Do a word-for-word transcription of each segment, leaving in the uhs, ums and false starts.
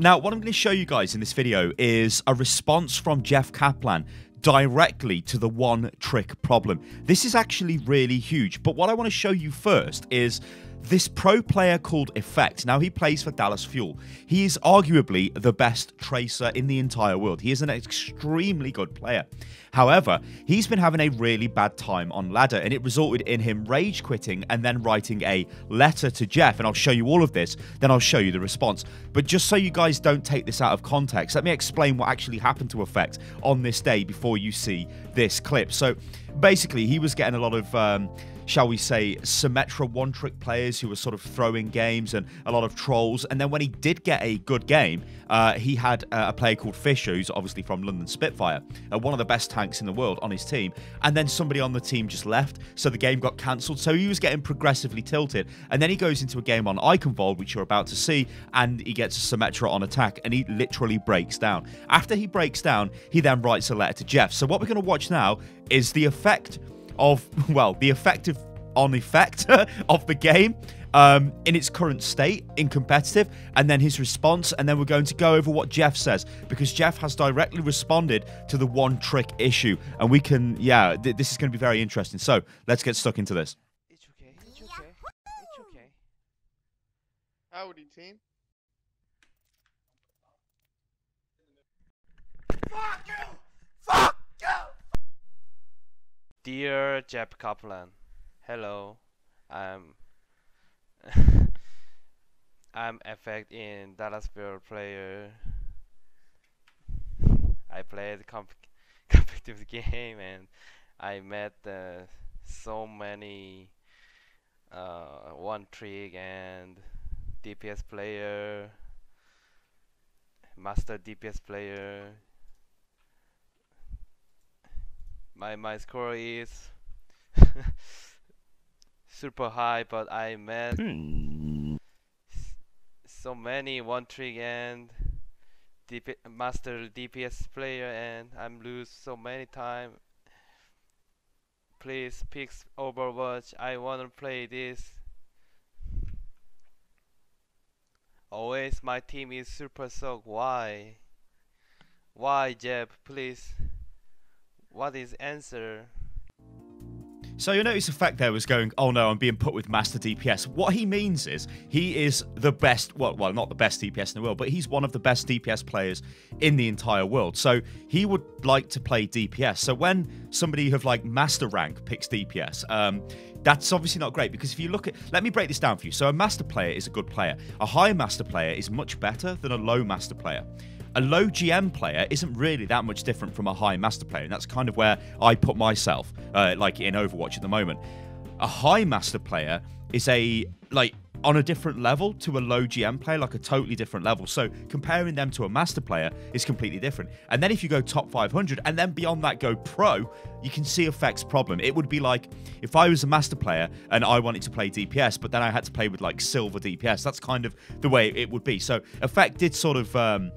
Now, what I'm going to show you guys in this video is a response from Jeff Kaplan directly to the one trick problem. This is actually really huge, but what I want to show you first is this pro player called Effect. Now, he plays for Dallas Fuel. He is arguably the best tracer in the entire world. He is an extremely good player. However, he's been having a really bad time on ladder, and it resulted in him rage quitting and then writing a letter to Jeff. And I'll show you all of this, then I'll show you the response. But just so you guys don't take this out of context, let me explain what actually happened to Effect on this day before you see this clip. So basically, he was getting a lot of um, shall we say, Symmetra one-trick players who were sort of throwing games and a lot of trolls. And then when he did get a good game, uh, he had uh, a player called Fish, who's obviously from London Spitfire, uh, one of the best tanks in the world, on his team. And then somebody on the team just left, so the game got cancelled. So he was getting progressively tilted. And then he goes into a game on Eichenwald, which you're about to see, and he gets a Symmetra on attack, and he literally breaks down. After he breaks down, he then writes a letter to Jeff. So what we're going to watch now is the effect of, well, the effect of, on effect of the game um, in its current state in competitive, and then his response, and then we're going to go over what Jeff says, because Jeff has directly responded to the one trick issue, and we can, yeah, th this is going to be very interesting. So let's get stuck into this. It's okay, it's okay, it's okay. Howdy, team. Fuck you! Fuck you! Dear Jeff Kaplan, hello, I'm I'm Effect in Dallas Fuel player. I played comp competitive game, and I met uh, so many uh, one trick and D P S player, master D P S player. My my score is super high, but I met so many one trick and D P master D P S player, and I'm lose so many time. Please pick Overwatch. I wanna play this. Always my team is super suck. Why? Why, Jeff? Please. What is answer? So you'll notice Effect there was going, oh no, I'm being put with master D P S. What he means is he is the best, well, well, not the best D P S in the world, but he's one of the best D P S players in the entire world. So he would like to play D P S. So when somebody of like master rank picks D P S, um, that's obviously not great, because if you look at, let me break this down for you. So a master player is a good player. A high master player is much better than a low master player. A low G M player isn't really that much different from a high master player, and that's kind of where I put myself, uh, like in Overwatch at the moment. A high master player is a, like, on a different level to a low G M player, like a totally different level. So comparing them to a master player is completely different. And then if you go top five hundred and then beyond that go pro, you can see Effect's problem. It would be like if I was a master player and I wanted to play D P S, but then I had to play with like silver D P S. That's kind of the way it would be. So Effect did sort of Um,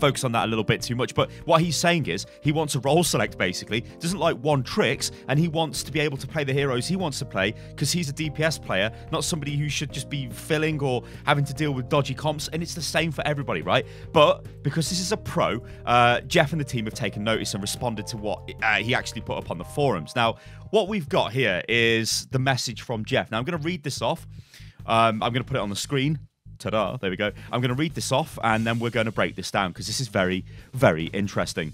focus on that a little bit too much, but what he's saying is he wants a role select, basically doesn't like one tricks, and he wants to be able to play the heroes he wants to play, because he's a D P S player, not somebody who should just be filling or having to deal with dodgy comps. And it's the same for everybody, right? But because this is a pro, uh, Jeff and the team have taken notice and responded to what uh, he actually put up on the forums. Now what we've got here is the message from Jeff. Now I'm going to read this off, um, I'm going to put it on the screen. Ta-da, there we go. I'm going to read this off, and then we're going to break this down, because this is very, very interesting.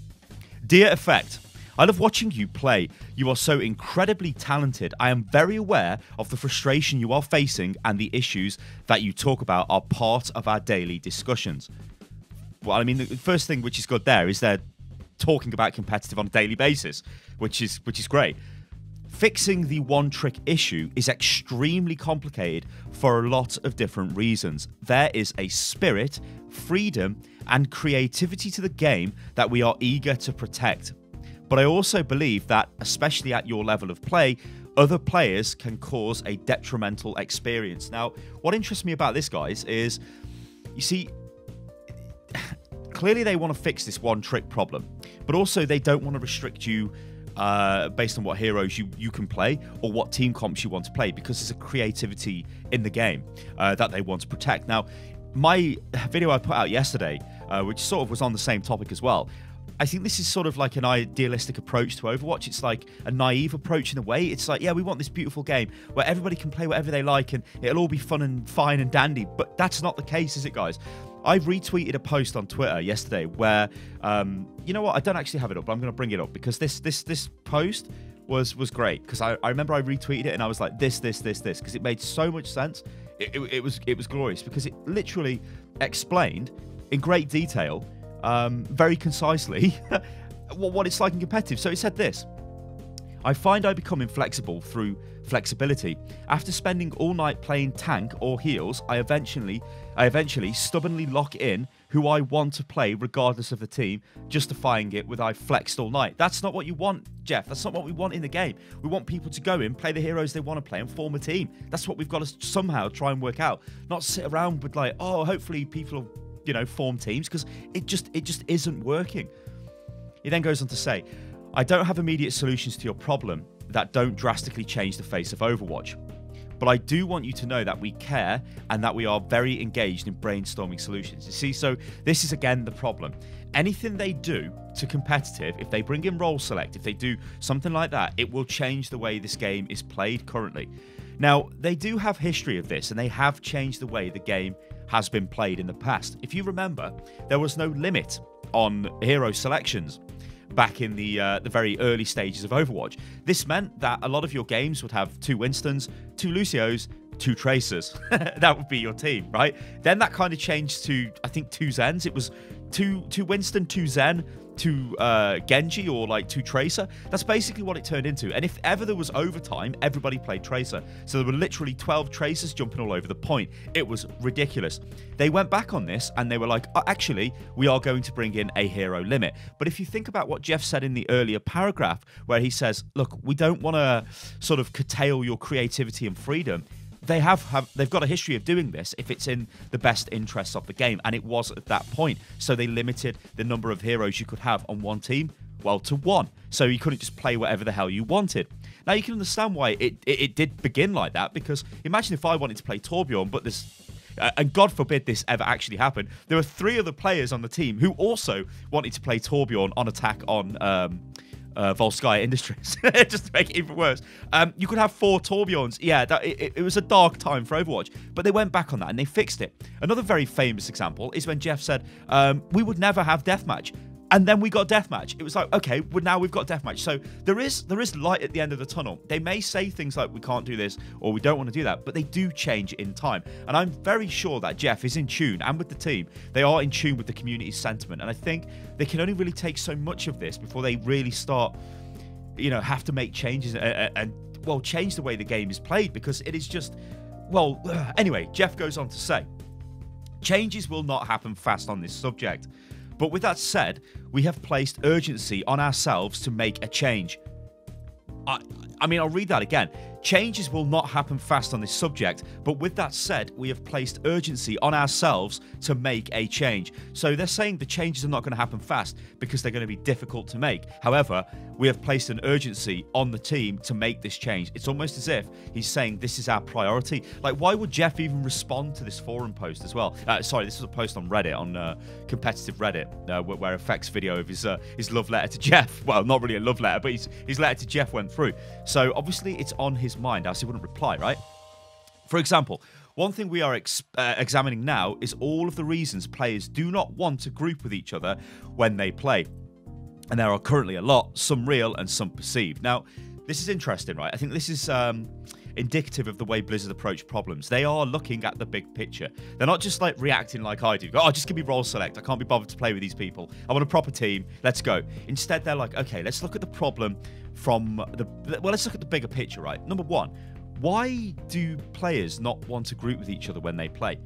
Dear Effect, I love watching you play. You are so incredibly talented. I am very aware of the frustration you are facing, and the issues that you talk about are part of our daily discussions. Well, I mean, the first thing which is good there is they're talking about competitive on a daily basis, which is, which is great. Fixing the one-trick issue is extremely complicated for a lot of different reasons. There is a spirit, freedom, and creativity to the game that we are eager to protect. But I also believe that, especially at your level of play, other players can cause a detrimental experience. Now, what interests me about this, guys, is, you see, clearly they want to fix this one-trick problem, but also they don't want to restrict you Uh, based on what heroes you, you can play or what team comps you want to play, because there's a creativity in the game uh, that they want to protect. Now, my video I put out yesterday, uh, which sort of was on the same topic as well, I think this is sort of like an idealistic approach to Overwatch. It's like a naive approach in a way. It's like, yeah, we want this beautiful game where everybody can play whatever they like and it'll all be fun and fine and dandy. But that's not the case, is it, guys? I retweeted a post on Twitter yesterday where, um, you know what? I don't actually have it up, but I'm going to bring it up because this this this post was was great. Because I, I remember I retweeted it and I was like, this, this, this, this, because it made so much sense. It, it, it was it was glorious because it literally explained in great detail, um, very concisely, what it's like in competitive. So it said this: I find I become inflexible through flexibility. After spending all night playing tank or heals, I eventually, I eventually stubbornly lock in who I want to play regardless of the team, justifying it with I flexed all night. That's not what you want, Jeff. That's not what we want in the game. We want people to go in, play the heroes they want to play and form a team. That's what we've got to somehow try and work out. Not sit around with like, oh, hopefully people will, you know, form teams, because it just, it just isn't working. He then goes on to say, I don't have immediate solutions to your problem that don't drastically change the face of Overwatch, but I do want you to know that we care and that we are very engaged in brainstorming solutions. You see, so this is again the problem. Anything they do to competitive, if they bring in role select, if they do something like that, it will change the way this game is played currently. Now, they do have history of this, and they have changed the way the game has been played in the past. If you remember, there was no limit on hero selections back in the uh, the very early stages of Overwatch. This meant that a lot of your games would have two Winstons, two Lucios, two Tracers. That would be your team, right? Then that kind of changed to, I think, two Zens. It was two two Winston, two Zen, two uh, Genji, or like two Tracer. That's basically what it turned into. And if ever there was overtime, everybody played Tracer. So there were literally twelve Tracers jumping all over the point. It was ridiculous. They went back on this and they were like, oh, actually, we are going to bring in a hero limit. But if you think about what Jeff said in the earlier paragraph, where he says, look, we don't want to sort of curtail your creativity and freedom. They have, have they've got a history of doing this if it's in the best interests of the game, and it was at that point. So they limited the number of heroes you could have on one team, well, to one. So you couldn't just play whatever the hell you wanted. Now, you can understand why it, it, it did begin like that, because imagine if I wanted to play Torbjorn, but this... Uh, and God forbid this ever actually happened, there were three other players on the team who also wanted to play Torbjorn on attack on... Um, Uh, Volskaya Industries, just to make it even worse. Um, you could have four Torbjorns. Yeah, that, it, it was a dark time for Overwatch, but they went back on that and they fixed it. Another very famous example is when Jeff said, um, we would never have Deathmatch. And then we got Deathmatch. It was like, okay, well, now we've got Deathmatch. So there is there is light at the end of the tunnel. They may say things like, we can't do this or we don't want to do that, but they do change in time. And I'm very sure that Jeff is in tune, and with the team, they are in tune with the community's sentiment. And I think they can only really take so much of this before they really start, you know, have to make changes and, and well, change the way the game is played, because it is just, well, ugh. Anyway, Jeff goes on to say, changes will not happen fast on this subject. But with that said, we have placed urgency on ourselves to make a change. I, I mean, I'll read that again. Changes will not happen fast on this subject, but with that said, we have placed urgency on ourselves to make a change. So they're saying the changes are not going to happen fast because they're going to be difficult to make. However, we have placed an urgency on the team to make this change. It's almost as if he's saying this is our priority. Like, why would Jeff even respond to this forum post as well? Uh, sorry, this was a post on Reddit, on uh, competitive Reddit, uh, where Effect's video of his, uh, his love letter to Jeff. Well, not really a love letter, but his, his letter to Jeff went through. So obviously it's on his mind, else he wouldn't reply, right? For example, one thing we are ex uh, examining now is all of the reasons players do not want to group with each other when they play. And there are currently a lot, some real and some perceived. Now, this is interesting, right? I think this is um, indicative of the way Blizzard approach problems. They are looking at the big picture. They're not just like reacting like I do. Oh, just give me role select. I can't be bothered to play with these people. I want a proper team. Let's go. Instead, they're like, okay, let's look at the problem from the... Well, let's look at the bigger picture, right? Number one, why do players not want to group with each other when they play?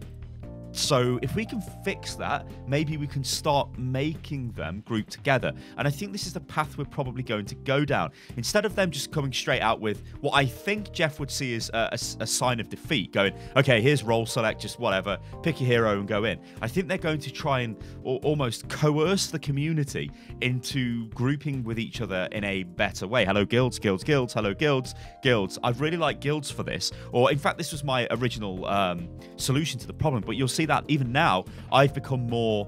So if we can fix that, maybe we can start making them group together. And I think this is the path we're probably going to go down. Instead of them just coming straight out with what I think Jeff would see as a, a, a sign of defeat, going, okay, here's role select, just whatever, pick your hero and go in. I think they're going to try and or almost coerce the community into grouping with each other in a better way. Hello, guilds, guilds, guilds, hello, guilds, guilds. I really like guilds for this. Or in fact, this was my original um, solution to the problem, but you'll see think that even now I've become more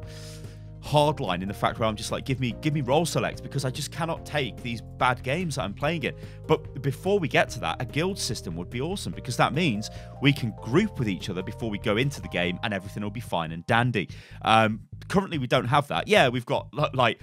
hardline in the fact where I'm just like, give me give me role select, because I just cannot take these bad games that I'm playing in. But before we get to that, a guild system would be awesome, because that means we can group with each other before we go into the game and everything will be fine and dandy. Um, currently, we don't have that. Yeah, we've got like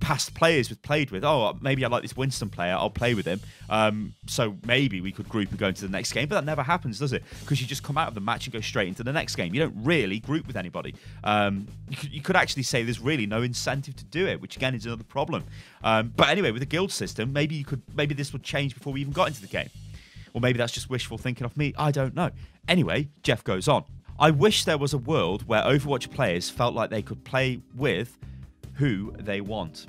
past players we've played with. Oh, maybe I like this Winston player, I'll play with him. Um, so maybe we could group and go into the next game, but that never happens, does it? Because you just come out of the match and go straight into the next game. You don't really group with anybody. Um, you, could, you could actually say there's really no incentive to do it, which again is another problem. Um, but anyway, with the guild system, maybe you could, maybe this would change before we even got into the game. Or maybe that's just wishful thinking of me, I don't know. Anyway, Jeff goes on. I wish there was a world where Overwatch players felt like they could play with who they want.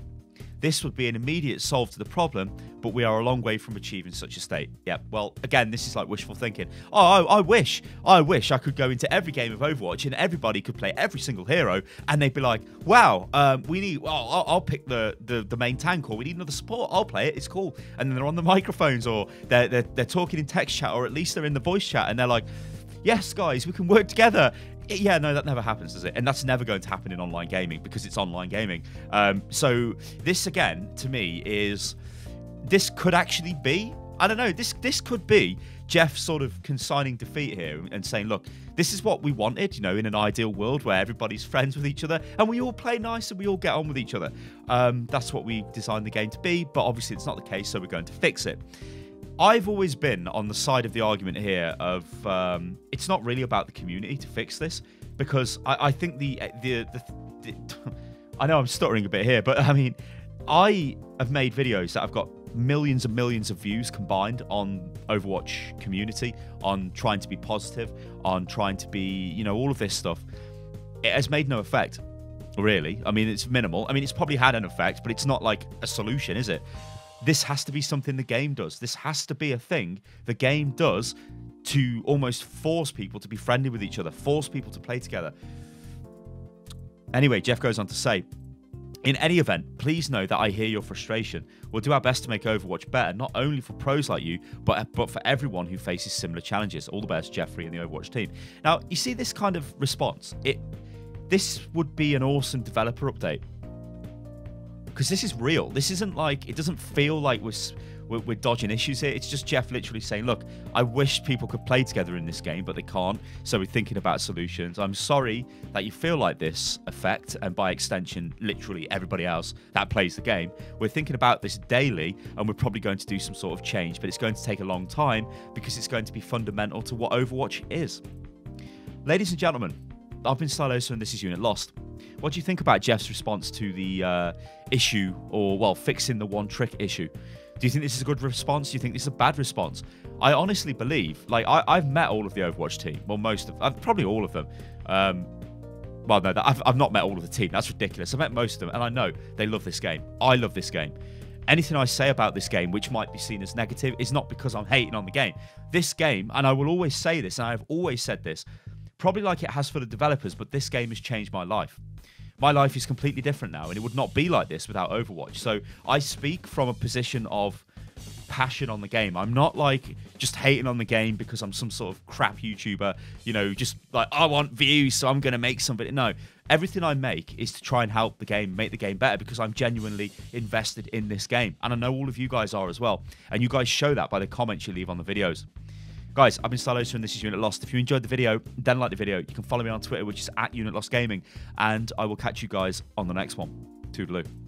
This would be an immediate solve to the problem, but we are a long way from achieving such a state. Yeah, well, again, this is like wishful thinking. Oh, I, I wish, I wish I could go into every game of Overwatch and everybody could play every single hero, and they'd be like, wow, um, we need, well, I'll, I'll pick the, the, the main tank, or we need another support, I'll play it, it's cool. And then they're on the microphones, or they're, they're, they're talking in text chat, or at least they're in the voice chat, and they're like, yes, guys, we can work together. Yeah, no, that never happens, does it? And that's never going to happen in online gaming, because it's online gaming. Um, so this, again, to me, is... This could actually be... I don't know, this, this could be Jeff sort of consigning defeat here and saying, look, this is what we wanted, you know, in an ideal world where everybody's friends with each other and we all play nice and we all get on with each other. Um, that's what we designed the game to be, but obviously it's not the case, so we're going to fix it. I've always been on the side of the argument here of um, it's not really about the community to fix this, because I, I think the the, the, the I know I'm stuttering a bit here, but I mean, I have made videos that I've got millions and millions of views combined on Overwatch community, on trying to be positive, on trying to be, you know, all of this stuff. It has made no effect, really. I mean, it's minimal. I mean, it's probably had an effect, but it's not like a solution, is it? This has to be something the game does. This has to be a thing the game does to almost force people to be friendly with each other, force people to play together. Anyway, Jeff goes on to say, in any event, please know that I hear your frustration. We'll do our best to make Overwatch better, not only for pros like you, but, but for everyone who faces similar challenges. All the best, Jeffrey and the Overwatch team. Now, you see this kind of response. It, this would be an awesome developer update. Because this is real. This isn't like, it doesn't feel like we're, we're, we're dodging issues here. It's just Jeff literally saying, look, I wish people could play together in this game, but they can't. So we're thinking about solutions. I'm sorry that you feel like this, Effect, and by extension, literally everybody else that plays the game. We're thinking about this daily, and we're probably going to do some sort of change, but it's going to take a long time because it's going to be fundamental to what Overwatch is. Ladies and gentlemen, I've been Stylosa, and this is Unit Lost. What do you think about Jeff's response to the uh, issue, or, well, fixing the one trick issue? Do you think this is a good response? Do you think this is a bad response? I honestly believe, like, I, I've met all of the Overwatch team. Well, most of, I've probably all of them. Um, well, no, I've, I've not met all of the team. That's ridiculous. I've met most of them, and I know they love this game. I love this game. Anything I say about this game, which might be seen as negative, is not because I'm hating on the game. This game, and I will always say this, and I have always said this, probably like it has for the developers, but this game has changed my life. My life is completely different now, and it would not be like this without Overwatch. So I speak from a position of passion on the game. I'm not like just hating on the game because I'm some sort of crap YouTuber, you know, just like, I want views, so I'm going to make something. No, everything I make is to try and help the game, make the game better, because I'm genuinely invested in this game. And I know all of you guys are as well. And you guys show that by the comments you leave on the videos. Guys, I've been Stylosa, and this is Unit Lost. If you enjoyed the video, then like the video. You can follow me on Twitter, which is at Unit Lost Gaming, and I will catch you guys on the next one. Toodaloo.